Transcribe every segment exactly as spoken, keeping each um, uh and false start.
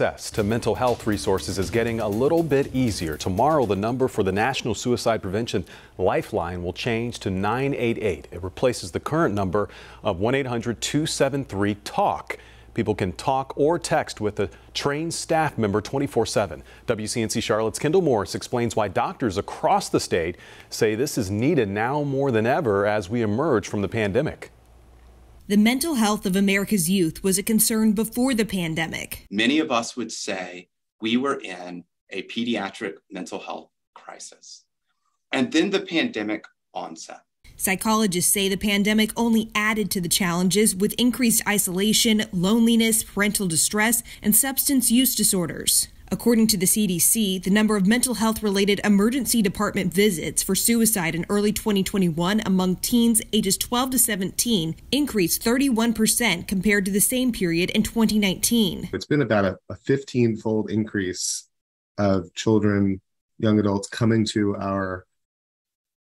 Access to mental health resources is getting a little bit easier. Tomorrow, the number for the National Suicide Prevention Lifeline will change to nine eight eight. It replaces the current number of one eight hundred two seven three TALK. People can talk or text with a trained staff member twenty-four seven. W C N C Charlotte's Kendall Morris explains why doctors across the state say this is needed now more than ever as we emerge from the pandemic. The mental health of America's youth was a concern before the pandemic. Many of us would say we were in a pediatric mental health crisis. And then the pandemic onset. Psychologists say the pandemic only added to the challenges with increased isolation, loneliness, parental distress, and substance use disorders. According to the C D C, the number of mental health-related emergency department visits for suicide in early twenty twenty-one among teens ages twelve to seventeen increased thirty-one percent compared to the same period in twenty nineteen. It's been about a, a fifteen-fold increase of children, young adults coming to our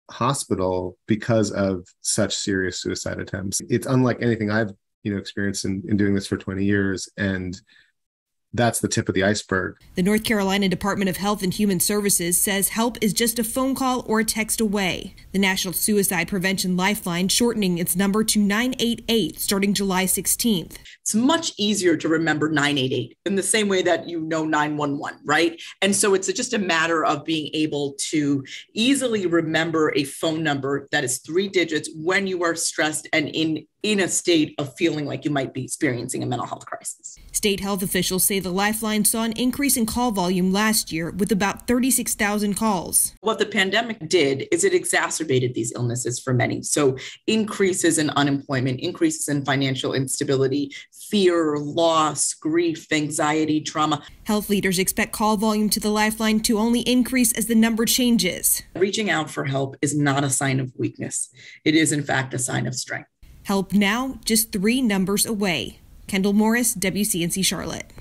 hospital because of such serious suicide attempts. It's unlike anything I've, you know, experienced in, in doing this for twenty years, and that's the tip of the iceberg. The North Carolina Department of Health and Human Services says help is just a phone call or a text away. The National Suicide Prevention Lifeline shortening its number to nine eight eight starting July sixteenth. It's much easier to remember nine eight eight in the same way that you know nine one one, right? And so it's just a matter of being able to easily remember a phone number that is three digits when you are stressed and in in a state of feeling like you might be experiencing a mental health crisis. State health officials say the Lifeline saw an increase in call volume last year with about thirty-six thousand calls. What the pandemic did is it exacerbated these illnesses for many. So increases in unemployment, increases in financial instability, fear, loss, grief, anxiety, trauma. Health leaders expect call volume to the Lifeline to only increase as the number changes. Reaching out for help is not a sign of weakness. It is, in fact, a sign of strength. Help now, just three numbers away. Kendall Morris, W C N C Charlotte.